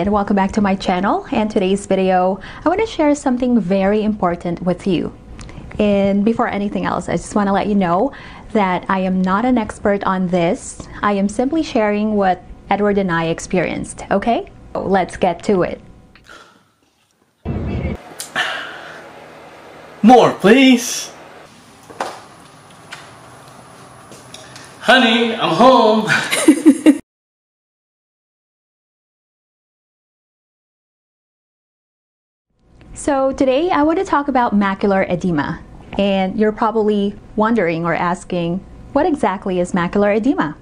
and welcome back to my channel. And today's video, I want to share something very important with you. And before anything else, I just want to let you know that I am not an expert on this. I am simply sharing what Edward and I experienced, okay? So let's get to it. More, please. Honey, I'm home. So today I want to talk about macular edema. And you're probably wondering or asking, what exactly is macular edema?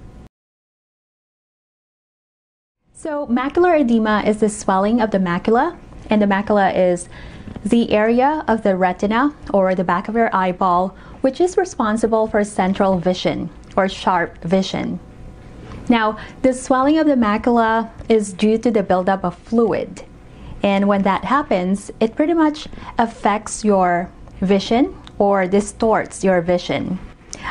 So macular edema is the swelling of the macula, and the macula is the area of the retina or the back of your eyeball which is responsible for central vision or sharp vision. Now, the swelling of the macula is due to the buildup of fluid, and when that happens, it pretty much affects your vision or distorts your vision.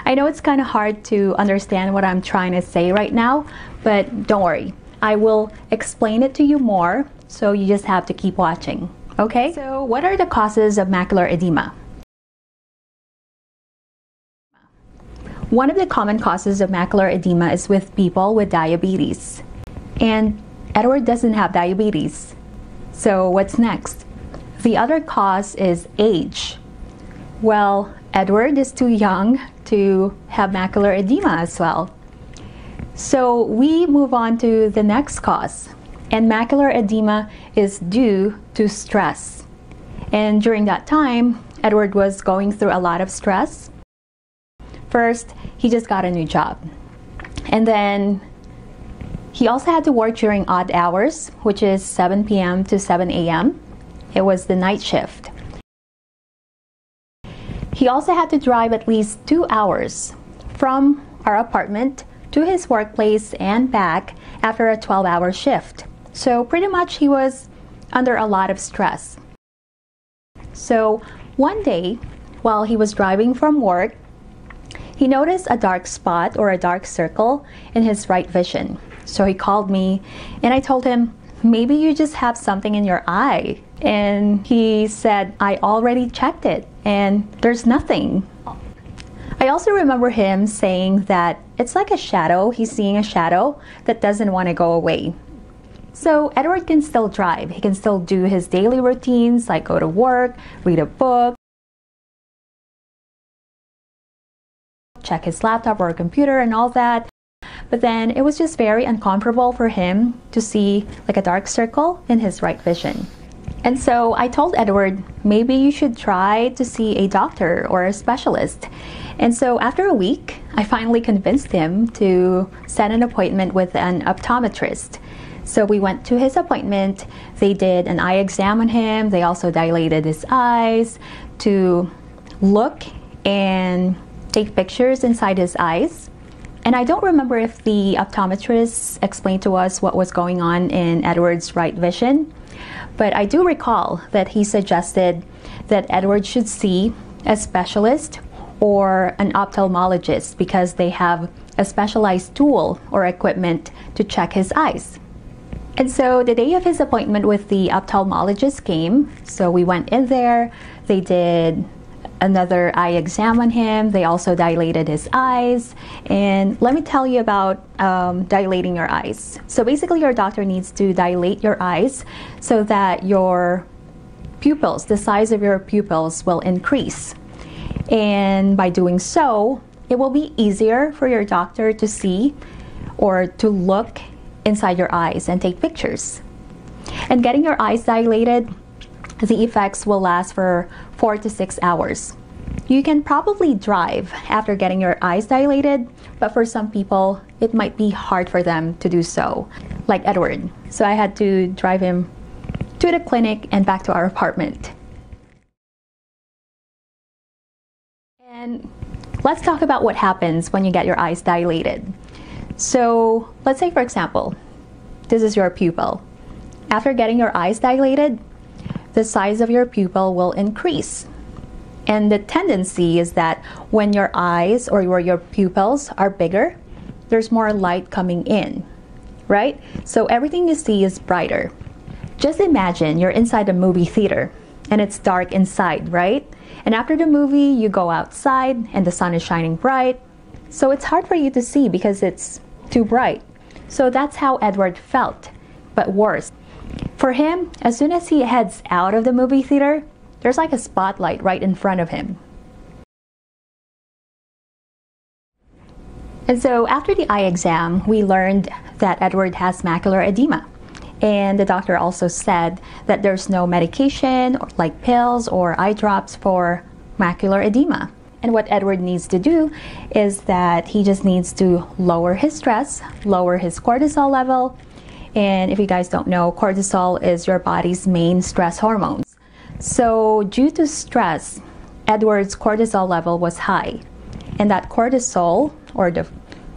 I know it's kind of hard to understand what I'm trying to say right now, but don't worry. I will explain it to you more, so you just have to keep watching. Okay, so what are the causes of macular edema? One of the common causes of macular edema is with people with diabetes. And Edward doesn't have diabetes. So what's next? The other cause is age. Well, Edward is too young to have macular edema as well. So we move on to the next cause. And macular edema is due to stress. And during that time, Edward was going through a lot of stress. First, he just got a new job. And then he also had to work during odd hours, which is 7 p.m. to 7 a.m. It was the night shift. He also had to drive at least 2 hours from our apartment to his workplace and back after a 12-hour shift. So pretty much he was under a lot of stress. So one day, while he was driving from work, he noticed a dark spot or a dark circle in his right vision. So he called me and I told him, maybe you just have something in your eye. And he said, I already checked it and there's nothing. I also remember him saying that it's like a shadow, he's seeing a shadow that doesn't want to go away. So Edward can still drive, he can still do his daily routines like go to work, read a book, check his laptop or computer and all that. But then it was just very uncomfortable for him to see like a dark circle in his right vision. And so I told Edward, maybe you should try to see a doctor or a specialist. And so after a week, I finally convinced him to set an appointment with an optometrist. So we went to his appointment, they did an eye exam on him, they also dilated his eyes to look and take pictures inside his eyes. And I don't remember if the optometrist explained to us what was going on in Edward's right vision, but I do recall that he suggested that Edward should see a specialist or an ophthalmologist because they have a specialized tool or equipment to check his eyes. And so the day of his appointment with the ophthalmologist came, so we went in there, they did another eye exam on him, they also dilated his eyes. And let me tell you about dilating your eyes. So basically your doctor needs to dilate your eyes so that your pupils, the size of your pupils will increase. And by doing so, it will be easier for your doctor to see or to look inside your eyes and take pictures. And getting your eyes dilated, the effects will last for 4 to 6 hours. You can probably drive after getting your eyes dilated, but for some people, it might be hard for them to do so, like Edward. So I had to drive him to the clinic and back to our apartment. And let's talk about what happens when you get your eyes dilated. So let's say, for example, this is your pupil. After getting your eyes dilated, the size of your pupil will increase. And the tendency is that when your eyes or your pupils are bigger, there's more light coming in, right? So everything you see is brighter. Just imagine you're inside a movie theater and it's dark inside, right? And after the movie, you go outside and the sun is shining bright. So it's hard for you to see because it's too bright. So that's how Edward felt, but worse. For him, as soon as he heads out of the movie theater, there's like a spotlight right in front of him. And so after the eye exam, we learned that Edward has macular edema. And the doctor also said that there's no medication like pills or eye drops for macular edema. And what Edward needs to do is that he just needs to lower his stress, lower his cortisol level. And if you guys don't know, cortisol is your body's main stress hormone. So due to stress, Edward's cortisol level was high. And that cortisol,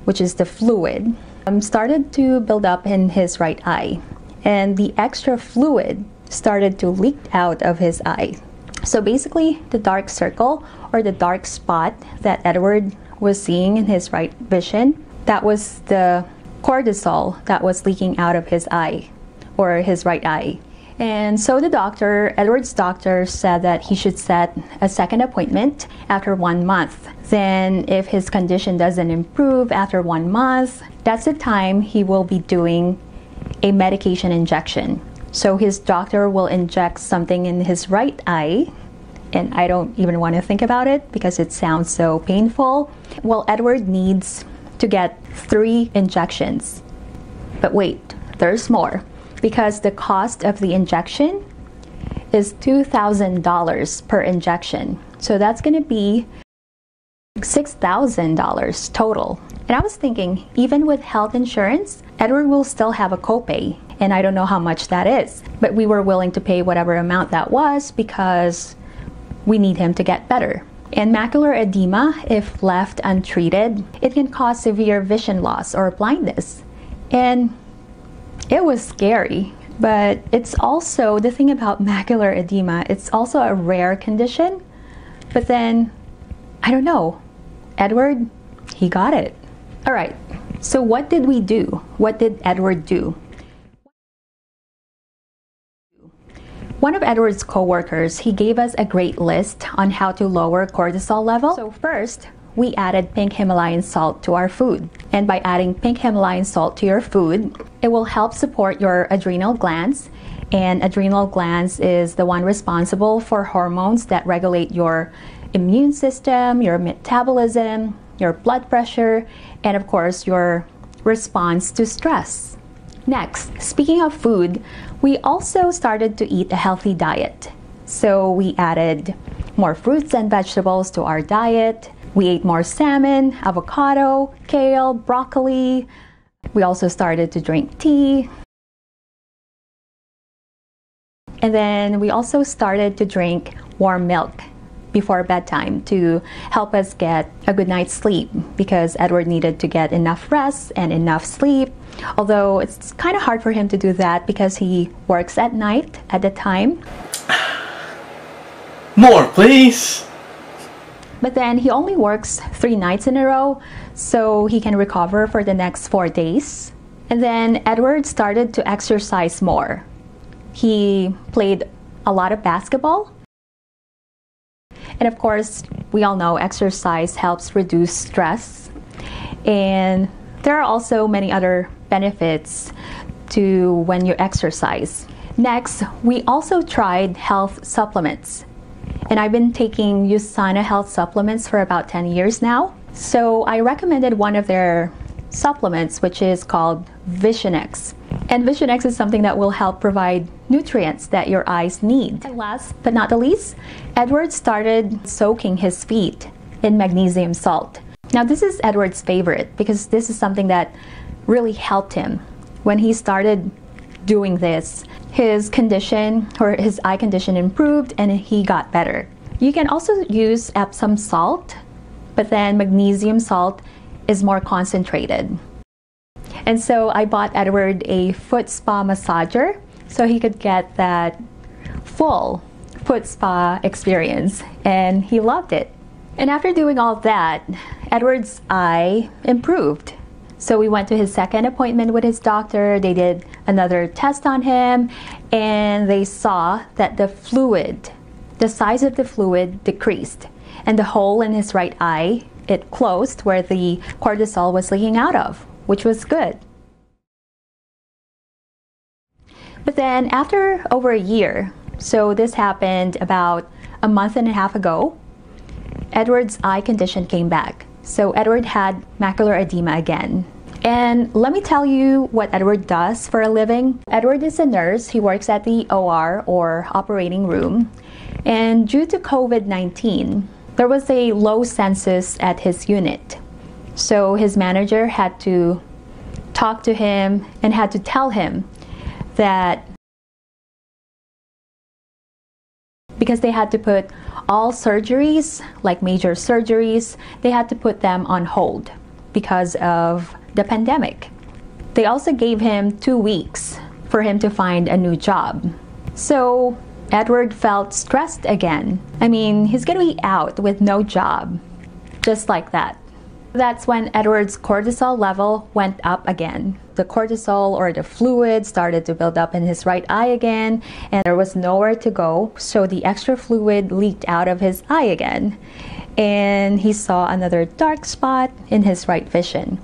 which is the fluid, started to build up in his right eye. And the extra fluid started to leak out of his eye. So basically, the dark circle or the dark spot that Edward was seeing in his right vision, that was the cortisol that was leaking out of his eye or his right eye. And so the doctor, Edward's doctor, said that he should set a second appointment after 1 month. Then if his condition doesn't improve after 1 month, that's the time he will be doing a medication injection. So his doctor will inject something in his right eye, and I don't even want to think about it because it sounds so painful. Well, Edward needs to get 3 injections. But wait, there's more. Because the cost of the injection is $2,000 per injection. So that's gonna be $6,000 total. And I was thinking, even with health insurance, Edward will still have a copay. And I don't know how much that is, but we were willing to pay whatever amount that was because we need him to get better. And macular edema, if left untreated, it can cause severe vision loss or blindness. And it was scary, but it's also, the thing about macular edema, it's also a rare condition, but then, I don't know, Edward, he got it. All right, so what did we do? What did Edward do? One of Edward's co-workers, he gave us a great list on how to lower cortisol level. So first, we added pink Himalayan salt to our food. And by adding pink Himalayan salt to your food, it will help support your adrenal glands. And adrenal glands is the one responsible for hormones that regulate your immune system, your metabolism, your blood pressure, and of course, your response to stress. Next, speaking of food, we also started to eat a healthy diet. So we added more fruits and vegetables to our diet. We ate more salmon, avocado, kale, broccoli. We also started to drink tea. And then we also started to drink warm milk before bedtime to help us get a good night's sleep because Edward needed to get enough rest and enough sleep. Although it's kind of hard for him to do that because he works at night at the time. More, please! But then he only works 3 nights in a row, so he can recover for the next 4 days. And then Edward started to exercise more. He played a lot of basketball. And of course, we all know exercise helps reduce stress. And there are also many other benefits to when you exercise. Next, we also tried health supplements. And I've been taking Usana health supplements for about 10 years now. So I recommended one of their supplements, which is called Vision X. And Vision X is something that will help provide nutrients that your eyes need. And last but not the least, Edward started soaking his feet in magnesium salt. Now this is Edward's favorite because this is something that really helped him. When he started doing this, his condition or his eye condition improved and he got better. You can also use Epsom salt, but then magnesium salt is more concentrated. And so I bought Edward a foot spa massager so he could get that full foot spa experience, and he loved it. And after doing all that, Edward's eye improved. So we went to his second appointment with his doctor. They did a another test on him, and they saw that the fluid, the size of the fluid decreased, and the hole in his right eye, it closed where the cortisol was leaking out of, which was good. But then after over a year, so this happened about a month and a half ago, Edward's eye condition came back. So Edward had macular edema again. And let me tell you what Edward does for a living. Edward is a nurse. He works at the OR, or operating room. And due to COVID-19, there was a low census at his unit. So his manager had to talk to him and had to tell him that because they had to put all surgeries, like major surgeries, they had to put them on hold because of the pandemic. They also gave him 2 weeks for him to find a new job. So Edward felt stressed again. I mean, he's gonna be out with no job, just like that. That's when Edward's cortisol level went up again. The cortisol, or the fluid, started to build up in his right eye again, and there was nowhere to go, so the extra fluid leaked out of his eye again, and he saw another dark spot in his right vision.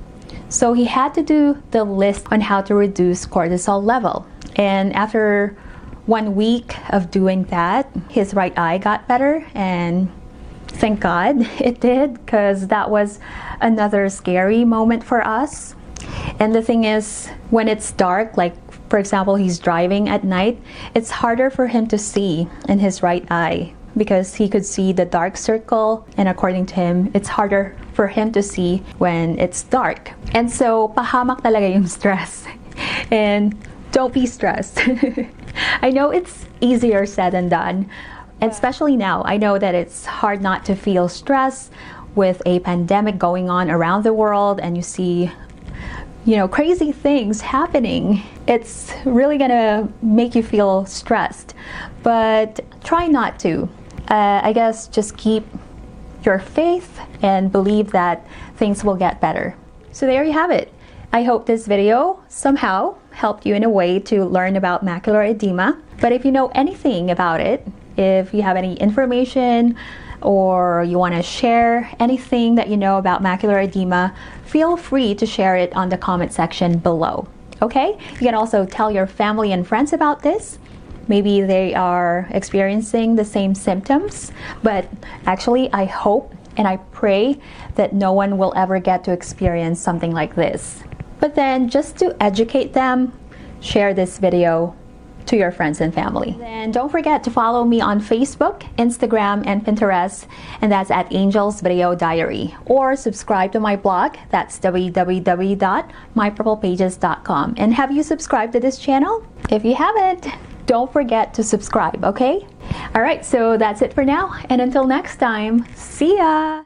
So he had to do the list on how to reduce cortisol level, and after 1 week of doing that, his right eye got better, and thank God it did, because that was another scary moment for us. And the thing is, when it's dark, like for example he's driving at night, it's harder for him to see in his right eye because he could see the dark circle, and according to him, it's harder for him to see when it's dark. And so pahamak talaga yung stress. And don't be stressed. I know it's easier said than done. And especially now, I know that it's hard not to feel stress with a pandemic going on around the world, and you see, you know, crazy things happening. It's really gonna make you feel stressed, but try not to. I guess just keep your faith and believe that things will get better. So there you have it. I hope this video somehow helped you in a way to learn about macular edema. But if you know anything about it, if you have any information or you want to share anything that you know about macular edema, feel free to share it on the comment section below. Okay? You can also tell your family and friends about this. Maybe they are experiencing the same symptoms, but actually I hope and I pray that no one will ever get to experience something like this. But then just to educate them, share this video to your friends and family. And don't forget to follow me on Facebook, Instagram, and Pinterest, and that's at Angel's Video Diary. Or subscribe to my blog, that's www.mypurplepages.com. And have you subscribed to this channel? If you haven't, don't forget to subscribe, okay? All right, so that's it for now, and until next time, see ya!